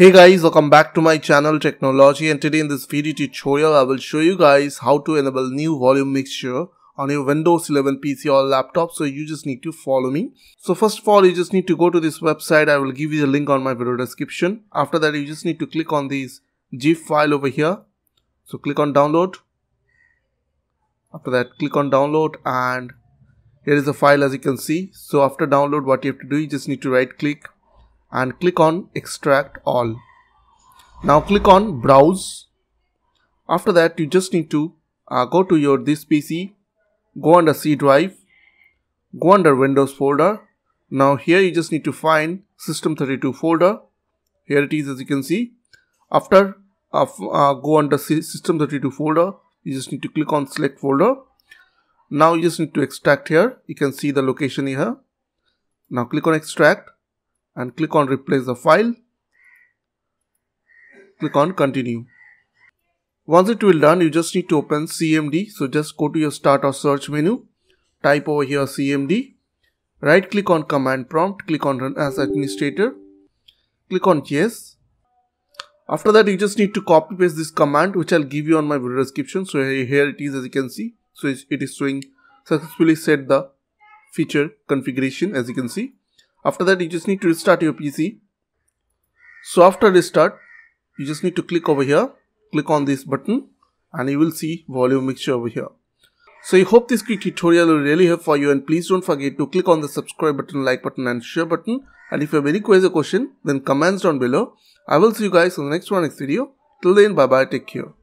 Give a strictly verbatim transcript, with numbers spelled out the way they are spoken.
Hey guys, welcome back to my channel Technology, and today in this video tutorial I will show you guys how to enable new volume mixer on your Windows eleven P C or laptop. So you just need to follow me. So first of all, you just need to go to this website. I will give you the link on my video description. After that, you just need to click on this zip file over here. So click on download. After that, click on download, and here is the file as you can see. So after download, what you have to do, you just need to right click and click on extract all. Now click on browse. After that, you just need to uh, go to your this P C, go under C drive, go under Windows folder. Now here you just need to find system thirty-two folder. Here it is as you can see. After uh, uh, go under system thirty-two folder, you just need to click on select folder. Now you just need to extract here. You can see the location here. Now click on extract and click on replace the file. Click on continue. Once it will done, you just need to open C M D. So just go to your start or search menu. Type over here C M D. Right click on command prompt. Click on run as administrator. Click on yes. After that, you just need to copy paste this command, which I'll give you on my video description. So here it is as you can see. So it is showing successfully set the feature configuration as you can see. After that, you just need to restart your P C. So after restart, you just need to click over here, click on this button, and you will see volume mixer over here. So I hope this quick tutorial will really help for you, and please don't forget to click on the subscribe button, like button, and share button. And if you have any queries or question, then comments down below. I will see you guys on the next one next video. Till then, bye bye, take care.